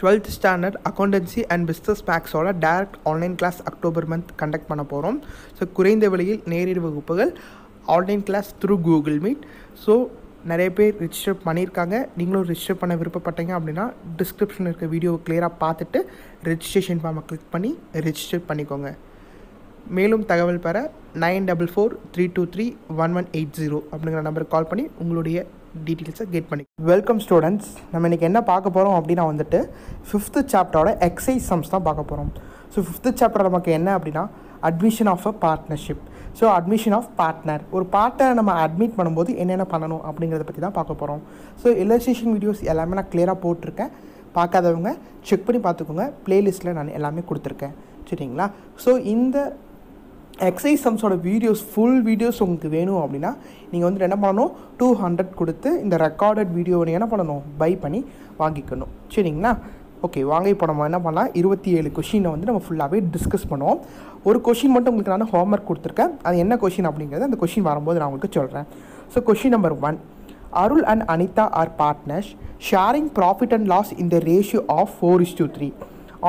12th standard accountancy and business maths ஓட direct online class October month conduct பண்ண போறோம். So குறைந்த விலையில் நேரடி வகுப்புகள் online class through Google Meet. So நிறைய பேர் ரிஜிஸ்டர் பண்ணியிருக்காங்க. நீங்களும் ரிஜிஸ்டர் பண்ண விருப்பப்பட்டீங்க அப்படின்னா டிஸ்கிரிப்ஷனில் இருக்க வீடியோவை கிளியராக பார்த்துட்டு ரெஜிஸ்ட்ரேஷன் ஃபார்மை கிளிக் பண்ணி ரெஜிஸ்டர் பண்ணிக்கோங்க. மேலும் தகவல் பெற 9443231180 அப்படிங்கிற நம்பருக்கு கால் பண்ணி உங்களுடைய டீட்டெயில்ஸை கெட் பண்ணி. வெல்கம் ஸ்டூடெண்ட்ஸ், நம்ம இன்றைக்கி என்ன பார்க்க போகிறோம் அப்படின்னா வந்துட்டு ஃபிஃப்த்து சாப்டரோட எக்ஸைஸ் சம்ஸ் தான் பார்க்க போகிறோம். ஸோ ஃபிஃப்த்து சாப்டர் நமக்கு என்ன அப்படின்னா admission of a partnership. So admission of partner, ஒரு பார்ட்னரை நம்ம அட்மிட் பண்ணும்போது என்னென்ன பண்ணணும் அப்படிங்கிறத பற்றி தான் பார்க்க போகிறோம். ஸோ இல்லஸ்ட்ரேஷன் வீடியோஸ் எல்லாமே நான் கிளியராக போட்டிருக்கேன், பார்க்காதவங்க செக் பண்ணி பார்த்துக்கோங்க. ப்ளேலிஸ்ட்டில் நான் எல்லாமே கொடுத்துருக்கேன், சரிங்களா? ஸோ இந்த எக்ஸைஸ் சம்ஸோட வீடியோஸ், ஃபுல் வீடியோஸ் உங்களுக்கு வேணும் அப்படின்னா நீங்கள் வந்து என்ன பண்ணணும், 200 கொடுத்து இந்த ரெக்கார்டட் வீடியோவை நீங்கள் என்ன பண்ணணும், பை பண்ணி வாங்கிக்கணும், சரிங்களா? ஓகே, வாங்க இப்போ நம்ம என்ன பண்ணலாம், 27 கொஷினை வந்து நம்ம ஃபுல்லாகவே டிஸ்கஸ் பண்ணுவோம். ஒரு கொஷின் மட்டும் உங்களுக்கு நான் ஹோம்ஒர்க் கொடுத்துருக்கேன், அது என்ன கொஷின் அப்படிங்கிறது அந்த கொஷின் வரும்போது நான் உங்களுக்கு சொல்கிறேன். So question number 1, Arul and Anitha are partners sharing profit and loss in the ratio of 4:3.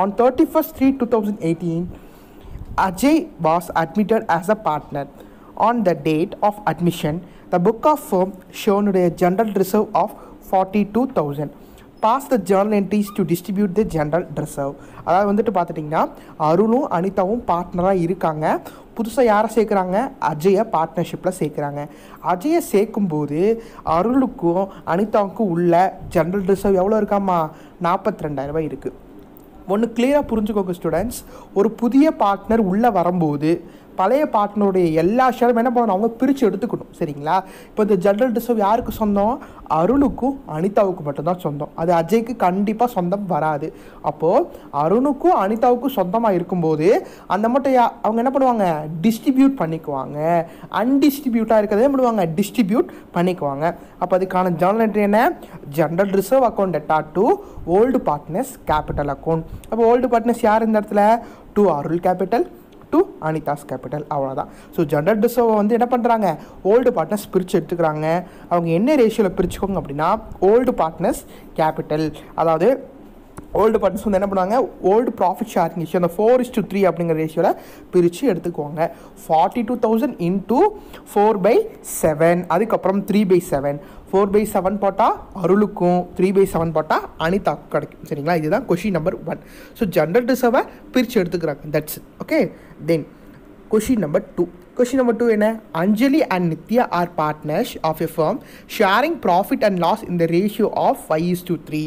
On 31st 3, 2018, Ajay was admitted as a partner. On the date of admission, the book of firm shown a general reserve of 42,000. Pass the journal entries to distribute the general reserve. அதாவது வந்துட்டு பார்த்துட்டிங்கன்னா அருணும் அனிதாவும் பார்ட்னராக இருக்காங்க. புதுசாக யாரை சேர்க்குறாங்க, அஜயை பார்ட்னர்ஷிப்பில் சேர்க்குறாங்க. அஜயை சேர்க்கும்போது அருளுக்கும் அனிதாவுக்கும் உள்ள ஜென்ரல் ரிசர்வ் எவ்வளோ இருக்காம்மா, 42,000 இருக்குது. ஒன்று கிளியராக புரிஞ்சுக்கோங்க ஸ்டூடெண்ட்ஸ், ஒரு புதிய பார்ட்னர் உள்ளே வரும்போது பழைய பார்ட்னருடைய எல்லா ஷேரும் என்ன பண்ணணும், அவங்க பிரித்து எடுத்துக்கணும், சரிங்களா? இப்போ இந்த ஜென்ரல் ரிசர்வ் யாருக்கு சொந்தம், அருணுக்கும் அனிதாவுக்கு மட்டும்தான் சொந்தம். அது அஜய்க்கு கண்டிப்பாக சொந்தம் வராது. அப்போது அருணுக்கும் அனிதாவுக்கும் சொந்தமாக இருக்கும்போது அந்த மட்டும் அவங்க என்ன பண்ணுவாங்க, டிஸ்ட்ரிபியூட் பண்ணிக்குவாங்க. அன்டிஸ்ட்ரிபியூட்டாக இருக்கிறத என்ன பண்ணுவாங்க, டிஸ்ட்ரிபியூட் பண்ணிக்குவாங்க. அப்போ அதுக்கான ஜெர்னல் என்ட்ரி என்ன, general reserve account debtor to old partners capital account. அப்போ ஓல்டு பார்ட்னர்ஸ் யார் இந்த இடத்துல, to Arul capital to Anitha's capital, அவ்வளோதான். ஸோ ஜென்ரல் ரிசர்வை வந்து என்ன பண்ணுறாங்க, ஓல்டு பார்ட்னர்ஸ் பிரித்து எடுத்துக்கிறாங்க. அவங்க என்ன ரேஷியோவில் பிரிச்சுக்கோங்க அப்படின்னா ஓல்டு பார்ட்னர்ஸ் கேபிட்டல், அதாவது ஓல்டு பார்ட்னர்ஸ் வந்து என்ன பண்ணுவாங்க, ஓல்டு ப்ராஃபிட் ஷேரிங் ரேஷியோ அந்த 4:3 அப்படிங்கிற ரேஷியோவில் பிரித்து எடுத்துக்குவாங்க. 42,000 இன்ட்டு 4/7, அதுக்கப்புறம் 3/7. 4/7 போட்டால் அருளுக்கும், 3/7 போட்டால் அனிதாக்கும் கிடைக்கும், சரிங்களா? இதுதான் கொஷின் நம்பர் 1. ஸோ ஜென்ரல் ரிசர்வை பிரித்து எடுத்துக்கிறாங்க, that's it. Okay, then question number 2. Question number 2 என்ன, Anjali and Nithya are partners of a firm sharing profit and loss in the ratio of 5:3.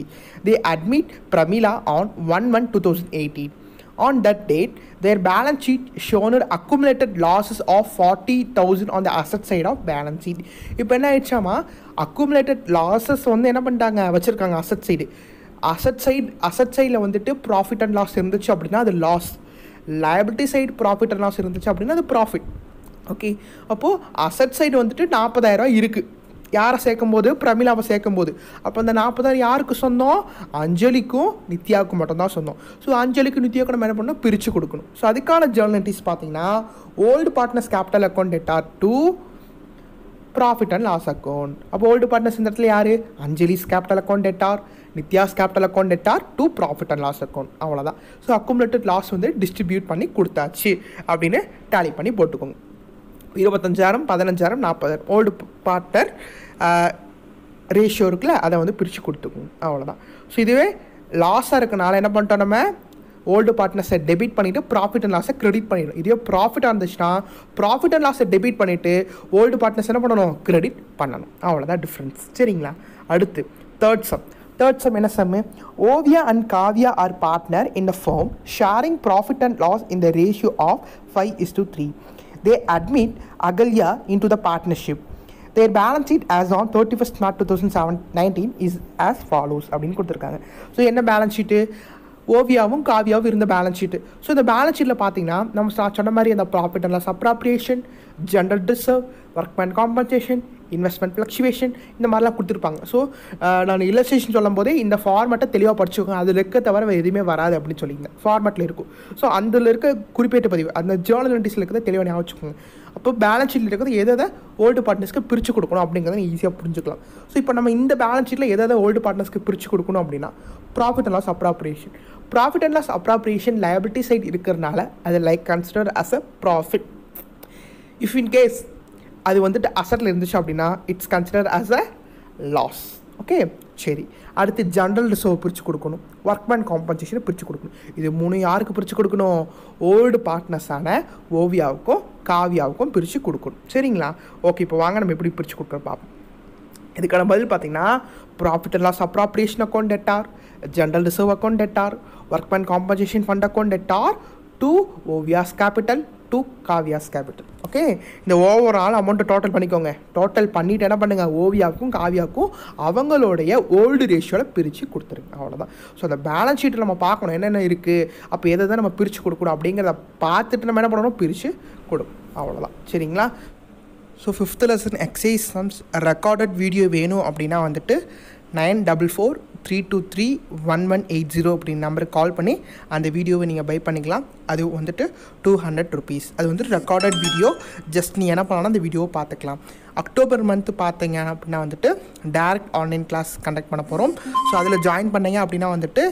They admit Pramila on 1/1/2018. On that date, their balance sheet shown accumulated losses of 40,000 on the asset side of balance sheet. இப்போ என்ன ஆயிடுச்சாமா, accumulated losses வந்து என்ன பண்ணிட்டாங்க வச்சுருக்காங்க asset side. Asset சைடில் வந்துட்டு profit and loss இருந்துச்சு அப்படின்னா அது loss. Liability side profit and loss இருந்துச்சு அப்படின்னா அது ப்ராஃபிட். ஓகே, அப்போது அசட் சைடு வந்துட்டு 40,000 இருக்குது. யாரை சேர்க்கும்போது, பிரமிளாவை சேர்க்கும்போது. அப்போ அந்த 40,000 யாருக்கு சொந்தம், அஞ்சலிக்கும் நித்யாவுக்கு மட்டும்தான் சொந்தம். ஸோ அஞ்சலிக்கும் நித்யாவுக்கு நம்ம என்ன பண்ணணும், பிரித்து கொடுக்கணும். ஸோ அதுக்கான ஜெர்னல்டிஸ் பார்த்தீங்கன்னா old partners capital account debtor to profit and loss account. அப்போ ஓல்டு பார்ட்னர்ஸ் இந்த இடத்துல யார், Anjali's capital account debtor, Nithya's capital account debtor to profit and loss account, அவ்வளோதான். ஸோ அக்குமுலேட்டட் லாஸ் வந்து டிஸ்ட்ரிபியூட் பண்ணி கொடுத்தாச்சு அப்படின்னு டேலி பண்ணி போட்டுக்கோங்க. 25,000, 15,000, 40,000 ஓல்டு பார்ட்னர் ரேஷியோ இருக்குல்ல அதை வந்து பிரித்து கொடுத்துக்கோங்க, அவ்வளோதான். ஸோ இதுவே லாஸாக இருக்கனால என்ன பண்ணிட்டோம், நம்ம ஓல்டு பார்ட்னர்ஸை டெபிட் பண்ணிவிட்டு ப்ராஃபிட் அண்ட் லாஸை கிரெடிட் பண்ணிடணும். இதே ப்ராஃபிட்டாக இருந்துச்சுன்னா ப்ராஃபிட் அண்ட் லாஸை டெபிட் பண்ணிவிட்டு ஓல்டு பார்ட்னர்ஸ் என்ன பண்ணணும், கிரெடிட் பண்ணணும், அவ்வளோதான் டிஃப்ரென்ஸ், சரிங்களா? அடுத்து தேர்ட் சம் என்ன sum, Oviya and Kaviya are partner in the firm sharing profit and loss in the ratio of 5:3. They admit Agalya into the partnership. Their balance sheet as on 31st March 2019 is as follows. அப்படின்னு கொடுத்துருக்காங்க. So என்ன balance sheet, ஓவியாவும் காவியாவும் இருந்த balance sheet. So இந்த balance ஷீட்டில் பார்த்தீங்கன்னா நம்ம சொன்ன மாதிரி அந்த profit and loss appropriation, general reserve, workman compensation, investment fluctuation, இந்த மாதிரிலாம் கொடுத்துருப்பாங்க. ஸோ நான் இல்லஸ்ட்ரேஷன் சொல்லும் போதே இந்த ஃபார்மேட்டை தெளிவாக படிச்சுக்கோங்க, அதில் இருக்க தவிர எதுவுமே வராது அப்படின்னு சொல்லியிருந்தேன். ஃபார்மேட்டில் இருக்கும். ஸோ அதில் இருக்க குறிப்பிட்ட பதிவு அந்த ஜேர்னல் நோட்டீஸில் இருக்கிறத தெளிவாக ஞாபகம் வச்சுக்கோங்க. அப்போ பேலன்ஸ் ஷீட்டில் இருக்கிறது எதை ஓல்டு பார்ட்னர்ஸ்க்கு பிரித்து கொடுக்கணும் அப்படிங்கிறத ஈஸியாக புரிஞ்சுக்கலாம். ஸோ இப்போ நம்ம இந்த பேலன்ஸ் ஷீட்டில் எதை ஓல்டு பார்ட்னர்ஸ்க்கு பிரித்து கொடுக்கணும் அப்படின்னா profit and loss appropriation. Profit and loss appropriation liability side இருக்கிறனால அது like consider as a profit. If in case அது வந்துட்டு அசட்டில் இருந்துச்சு அப்படின்னா it's consider as a loss. Okay சரி, அடுத்து ஜென்ரல் ரிசர்வ் பிரித்து கொடுக்கணும், ஒர்க்மேன் காம்பன்சேஷனை பிரித்து கொடுக்கணும். இது மூணு யாருக்கு பிரித்து கொடுக்கணும்? ஓல்டு பார்ட்னர்ஸான ஓவியாவுக்கும் காவியாவுக்கும் பிரித்து கொடுக்கணும். சரிங்களா? ஓகே, இப்போ வாங்க நம்ம எப்படி பிரித்து கொடுக்குறோம் பார்ப்போம். இதுக்கான பதில் பார்த்திங்கன்னா profit and loss appropriation account debtor, general reserve account debtor, workman compensation fund account debtor to Oviya's capital to Kaviya's capital. Okay, இந்த ஓவரால் அமௌண்ட்டை டோட்டல் பண்ணிக்கோங்க. டோட்டல் பண்ணிவிட்டு என்ன பண்ணுங்கள், ஓவியாவுக்கும் காவியாவுக்கும் அவங்களுடைய ஓல்டு ரேஷியோவில் பிரித்து கொடுத்துருங்க. அவ்வளோதான். ஸோ அந்த பேலன்ஸ் ஷீட்டில் நம்ம பார்க்கணும் என்னென்ன இருக்குது, அப்போ எதை தான் நம்ம பிரித்து கொடுக்கணும் அப்படிங்கிறத பார்த்துட்டு நம்ம என்ன பண்ணணும், பிரித்து கொடுக்கணும். அவ்வளோதான். சரிங்களா? So 5th lesson exercise sums recorded video வேணும் அப்படின்னா வந்துட்டு 9443231180 அப்படின்னு நம்பருக்கு கால் பண்ணி அந்த வீடியோவை நீங்கள் பை பண்ணிக்கலாம். அது வந்துட்டு 200 rupees. அது வந்துட்டு ரெக்கார்டட் வீடியோ. ஜஸ்ட் நீ என்ன பண்ணலாம், அந்த வீடியோவை பார்த்துக்கலாம். அக்டோபர் மந்த்து பார்த்தீங்க அப்படின்னா வந்துட்டு டேரக்ட் ஆன்லைன் கிளாஸ் கண்டக்ட் பண்ண போகிறோம். ஸோ அதில் ஜாயின் பண்ணிங்க அப்படின்னா வந்துட்டு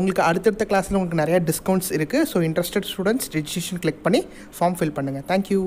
உங்களுக்கு அடுத்தடுத்த கிளாஸில் உங்களுக்கு நிறையா டிஸ்கவுண்ட்ஸ் இருக்குது. So interested students registration click பண்ணி ஃபார்ம் ஃபில் பண்ணுங்கள். தேங்க்யூ.